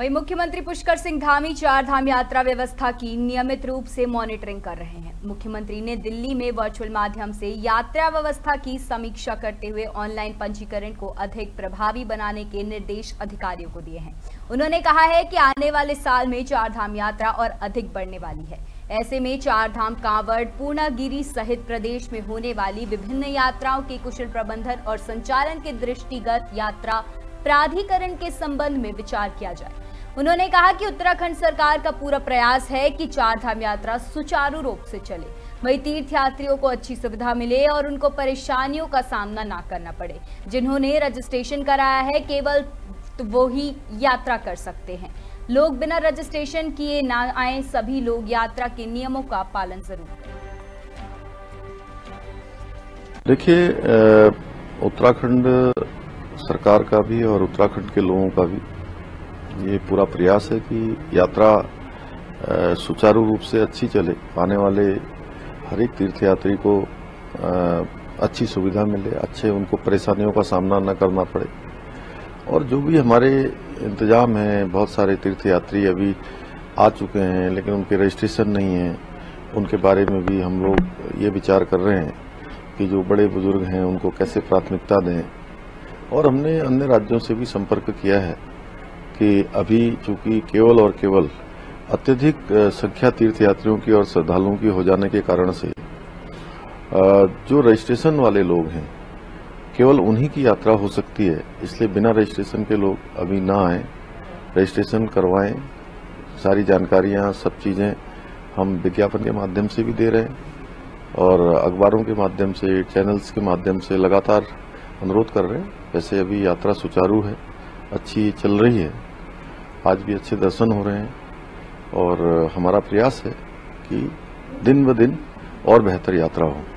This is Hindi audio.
वहीं मुख्यमंत्री पुष्कर सिंह धामी चार धाम यात्रा व्यवस्था की नियमित रूप से मॉनिटरिंग कर रहे हैं। मुख्यमंत्री ने दिल्ली में वर्चुअल माध्यम से यात्रा व्यवस्था की समीक्षा करते हुए ऑनलाइन पंजीकरण को अधिक प्रभावी बनाने के निर्देश अधिकारियों को दिए हैं। उन्होंने कहा है कि आने वाले साल में चार धाम यात्रा और अधिक बढ़ने वाली है। ऐसे में चार धाम कांवड़, पूर्णागिरी सहित प्रदेश में होने वाली विभिन्न यात्राओं के कुशल प्रबंधन और संचालन के दृष्टिगत यात्रा प्राधिकरण के संबंध में विचार किया जाए। उन्होंने कहा कि उत्तराखंड सरकार का पूरा प्रयास है कि चार धाम यात्रा सुचारू रूप से चले, वहीं तीर्थयात्रियों को अच्छी सुविधा मिले और उनको परेशानियों का सामना ना करना पड़े। जिन्होंने रजिस्ट्रेशन कराया है केवल तो वो ही यात्रा कर सकते हैं। लोग बिना रजिस्ट्रेशन किए ना आए, सभी लोग यात्रा के नियमों का पालन जरूर करें। देखिए, उत्तराखंड सरकार का भी और उत्तराखंड के लोगों का भी ये पूरा प्रयास है कि यात्रा सुचारू रूप से अच्छी चले, आने वाले हर एक तीर्थयात्री को अच्छी सुविधा मिले, अच्छे उनको परेशानियों का सामना न करना पड़े। और जो भी हमारे इंतजाम हैं, बहुत सारे तीर्थयात्री अभी आ चुके हैं लेकिन उनके रजिस्ट्रेशन नहीं है, उनके बारे में भी हम लोग ये विचार कर रहे हैं कि जो बड़े बुजुर्ग हैं उनको कैसे प्राथमिकता दें। और हमने अन्य राज्यों से भी संपर्क किया है कि अभी चूंकि केवल और केवल अत्यधिक संख्या तीर्थयात्रियों की और श्रद्धालुओं की हो जाने के कारण से जो रजिस्ट्रेशन वाले लोग हैं केवल उन्हीं की यात्रा हो सकती है, इसलिए बिना रजिस्ट्रेशन के लोग अभी ना आए, रजिस्ट्रेशन करवाएं। सारी जानकारियां, सब चीज़ें हम विज्ञापन के माध्यम से भी दे रहे हैं और अखबारों के माध्यम से, चैनल्स के माध्यम से लगातार अनुरोध कर रहे हैं। वैसे अभी यात्रा सुचारू है, अच्छी चल रही है, आज भी अच्छे दर्शन हो रहे हैं और हमारा प्रयास है कि दिन ब दिन और बेहतर यात्रा हो।